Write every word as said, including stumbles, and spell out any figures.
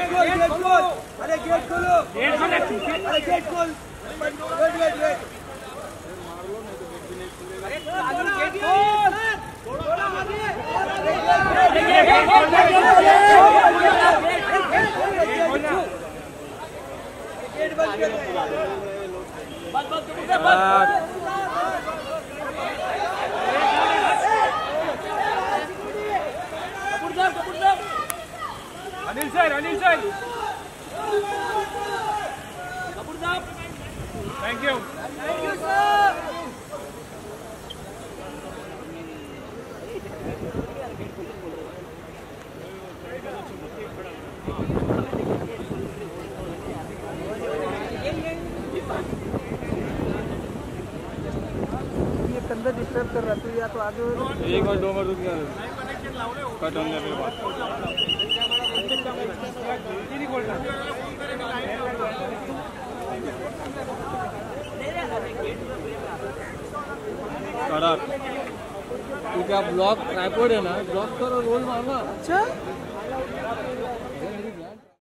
Get Anil sir, Anil sir. Thank you. Thank you, sir. ये कंधा disturb कर रहा है या तो आगे एक और दो मर्द क्या कट ऑन लेवल बात नहीं बोलता खराब तू क्या ब्लॉक ट्राइपॉड है ना ब्लॉक करो रोल मारना अच्छा